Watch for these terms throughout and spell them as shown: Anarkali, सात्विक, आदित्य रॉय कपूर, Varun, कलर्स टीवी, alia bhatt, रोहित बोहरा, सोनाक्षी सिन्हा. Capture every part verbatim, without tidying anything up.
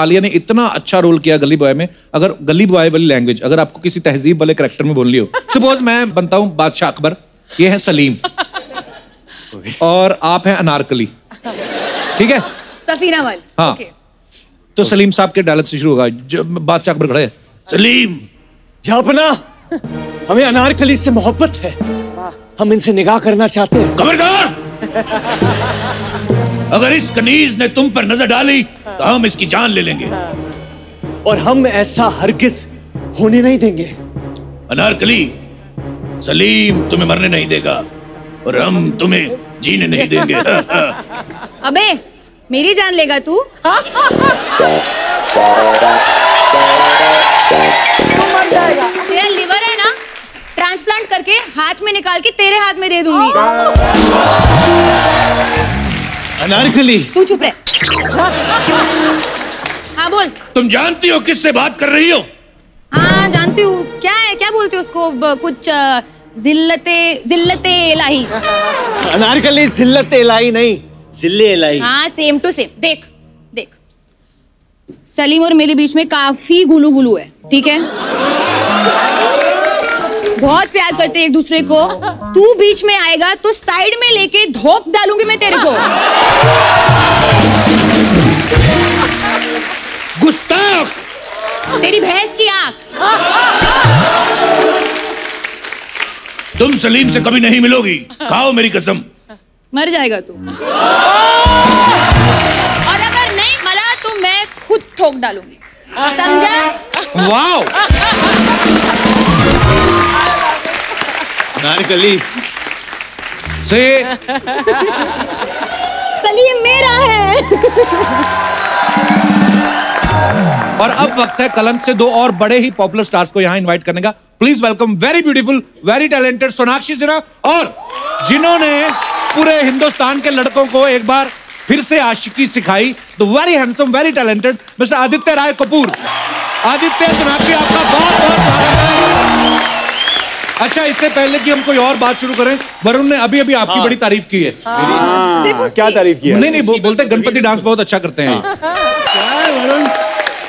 आलिया ने इतना अच्छा रोल किया गली बॉय में। अगर गली बॉय वाली लैंग्वेज अगर आपको किसी तहजीब वाले कैरेक्टर में बोलनी हो, सपोज मैं बनता हूँ बादशाह अकबर, ये है सलीम और आप हैं अनारकली, ठीक है, सफीनावाल, हाँ, तो सलीम साहब के डायलॉग से शुरू होगा। बादशाह अकबर खड़े हैं, सलीम, झापना, हमें अनारकली से मोहब्बत है, हम इनसे निगाह करना चाहते हैं। खबरदार, अगर इस कनीज ने तुम पर नजर डाली तो हम इसकी जान ले लेंगे और हम ऐसा हरगिज होने नहीं देंगे। अनारकली, सलीम तुम्हें मरने नहीं देगा और हम तुम्हें जीने नहीं देंगे। अबे मेरी जान लेगा तू? तू मर जाएगा। तेरा लिवर है ना, ट्रांसप्लांट करके हाथ में निकाल के तेरे हाथ में दे दूंगी। अनारकली, तू चुप रह। हाँ बोल। तुम जानती हो किससे बात कर रही हो? हाँ जानती हूँ। क्या है, क्या बोलते हो उसको? कुछ जिल्लते जिल्लते इलाही। अनारकली जिल्लते इलाही नहीं, जिल्ले इलाही। हाँ सेम टू सेम। देख देख, सलीम और मेरे बीच में काफी गुलू गुलू है, ठीक है, बहुत प्यार करते हैं एक दूसरे को। तू बीच में आएगा तो साइड में लेके धोप डालूंगी मैं तेरे को। गुस्ताख, तेरी भैंस की आंख। तुम सलीम से कभी नहीं मिलोगी, खाओ मेरी कसम। मर जाएगा तू। और अगर नहीं मला तो मैं खुद ठोक डालूंगी, समझा? वाओ। अनारकली से सलीम मेरा है। और अब वक्त है कलंज से दो और बड़े ही पॉपुलर स्टार्स को यहाँ इनवाइट करने का। Please welcome very beautiful, very talented सोनाक्षी सिन्हा, और जिन्होंने पूरे हिंदुस्तान के लड़कों को एक बार फिर से आशिकी सिखाई, the very handsome very talented mister आदित्य रॉय कपूर। Aditya, Sonakshi, आपका बहुत बहुत स्वागत है। अच्छा, इससे पहले कि हम कोई और बात शुरू करें, वरुण ने अभी अभी आपकी बड़ी तारीफ की है। क्या तारीफ की है? नहीं नहीं, बोलते गणपति डांस बहुत अच्छा करते हैं।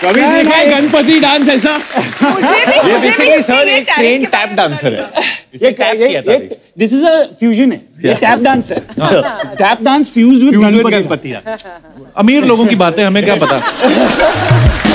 कभी देखा है गणपति डांस ऐसा? मुझे भी, मुझे भी इसने ट्रेन टैप डांसर है। ये ये दिस इज अ फ्यूजन है, ये टैप डांस है, tap dance fuse with Ganpati. अमीर लोगों की बातें, हमें क्या पता।